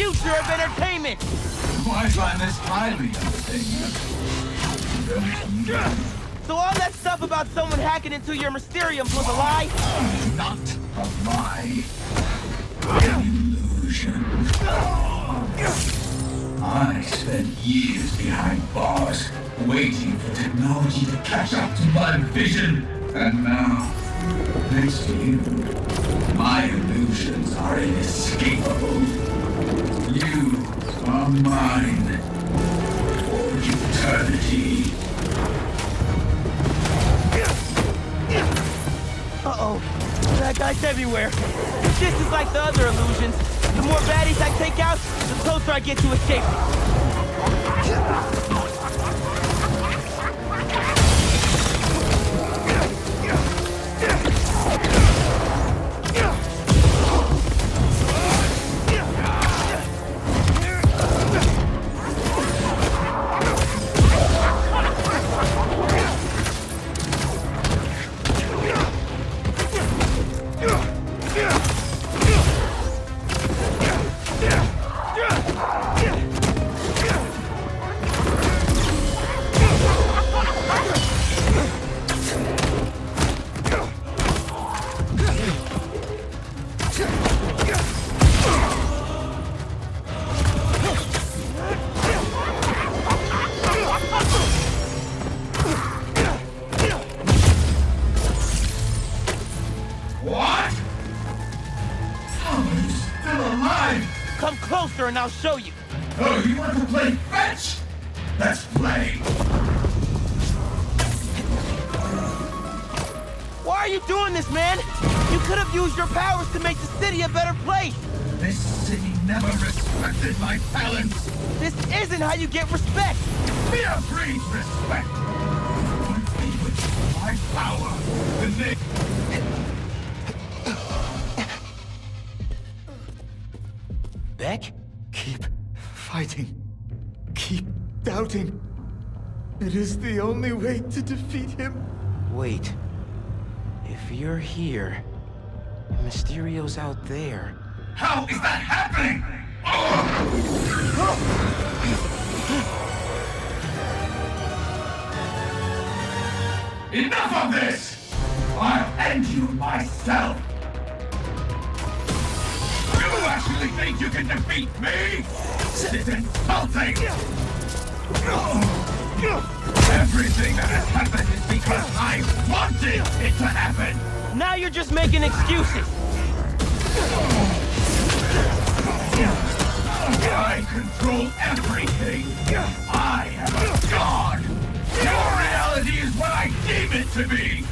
future of entertainment. Why find this highly unstable? So all that stuff about someone hacking into your Mysterium was a lie? Not a lie. Illusion. I spent years behind bars, waiting for technology to catch up to my vision. And now, thanks to you, my illusions are inescapable. You are mine for eternity. Uh-oh, bad guys everywhere. This is like the other illusions. The more baddies I take out, the closer I get to escape. Come closer and I'll show you. Oh, you want to play fetch? Let's play. Why are you doing this, man? You could have used your powers to make the city a better place. This city never respected my talents. This isn't how you get respect. Fear breeds respect. My power, and Beck? Keep fighting. Keep doubting. It is the only way to defeat him. Wait. If you're here, Mysterio's out there. How is that happening? Oh! Enough of this! I'll end you myself! You actually think you can defeat me? This is insulting! Everything that has happened is because I wanted it to happen! Now you're just making excuses! I control everything! I am a god! Your reality is what I deem it to be!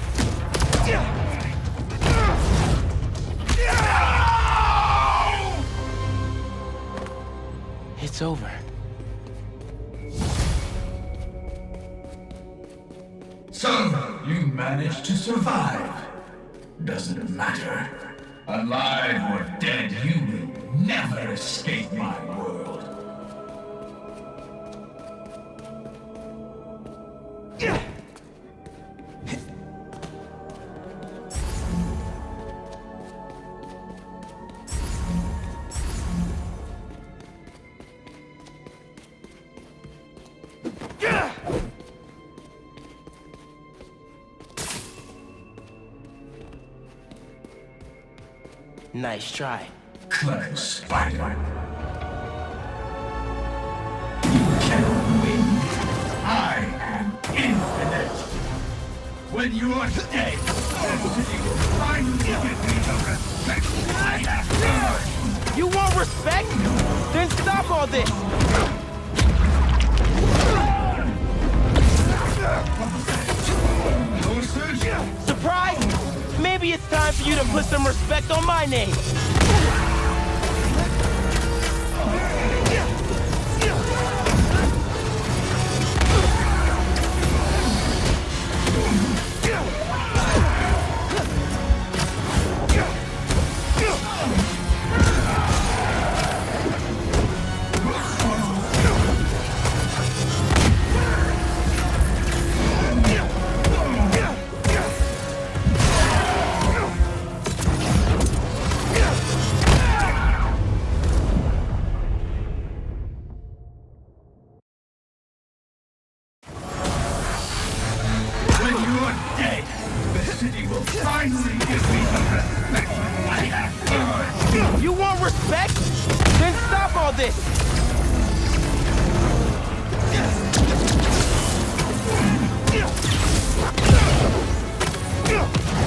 It's over. So, you managed to survive. Doesn't matter. Alive or dead, you will never escape my world. Nice try. Clever Spider. You cannot win. I am infinite. When you are dead, you will finally give me the respect I have earned. You want respect? Then stop all this. Surprise? Maybe it's time for you to put some respect on my name. You want respect? Then stop all this!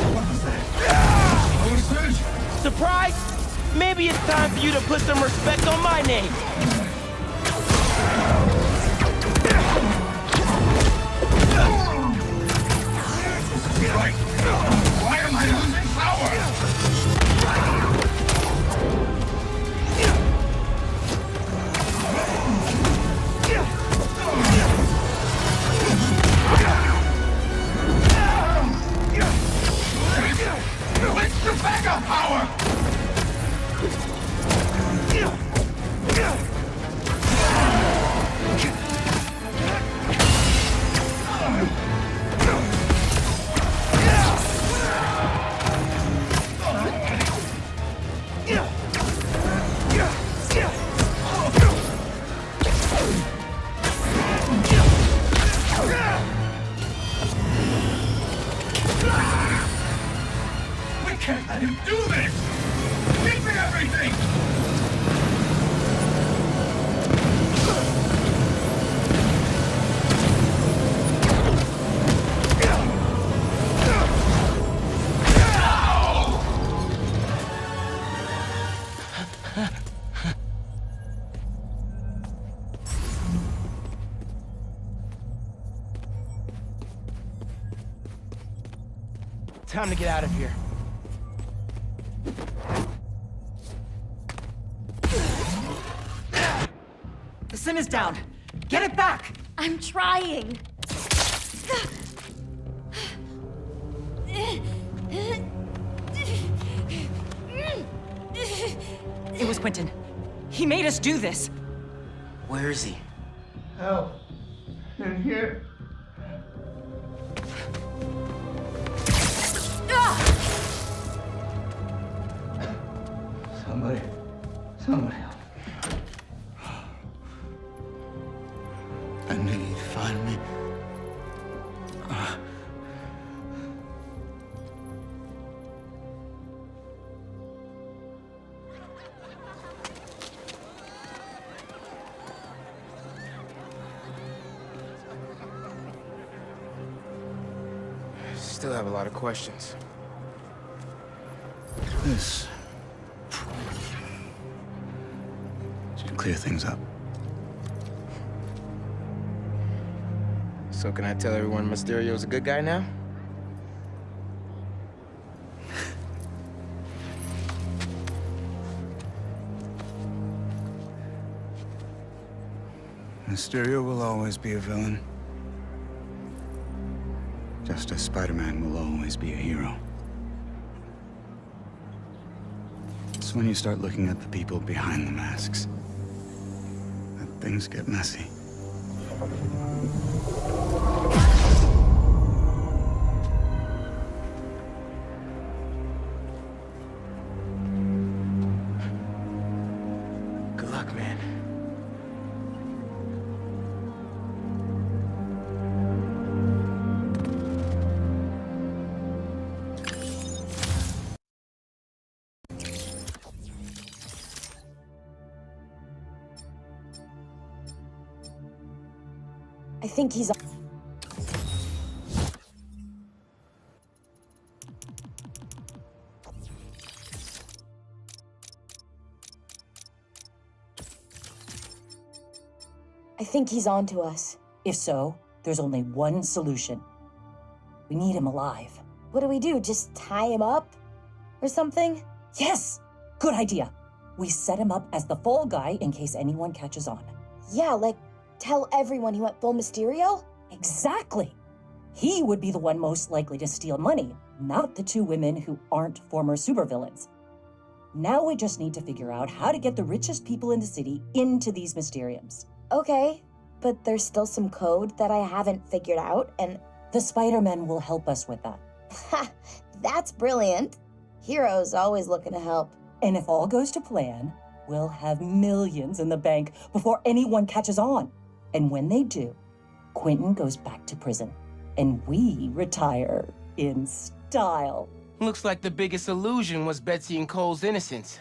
What was that? Surprise? Maybe it's time for you to put some respect on my name. Why am I losing power? It's the backup power! Time to get out of here. The sim is down. Get it back! I'm trying. It was Quentin. He made us do this. Where is he? Help. They're here. Somebody help. I knew you'd find me. I still have a lot of questions. This should clear things up. So can I tell everyone Mysterio's a good guy now? Mysterio will always be a villain. Just as Spider-Man will always be a hero. It's when you start looking at the people behind the masks that things get messy. Good luck, man. I think he's... I think he's on to us. If so, there's only one solution. We need him alive. What do we do? Just tie him up or something? Yes! Good idea. We set him up as the fall guy in case anyone catches on. Yeah, like... tell everyone he went full Mysterio? Exactly. He would be the one most likely to steal money, not the two women who aren't former supervillains. Now we just need to figure out how to get the richest people in the city into these Mysteriums. Okay, but there's still some code that I haven't figured out, and... the Spider-Man will help us with that. Ha! That's brilliant. Heroes always looking to help. And if all goes to plan, we'll have millions in the bank before anyone catches on. And when they do, Quentin goes back to prison, and we retire in style. Looks like the biggest illusion was Betsy and Cole's innocence.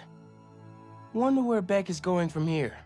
Wonder where Beck is going from here.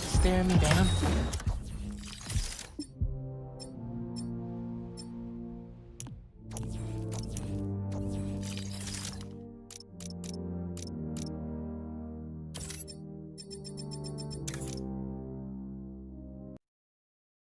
Staring me down.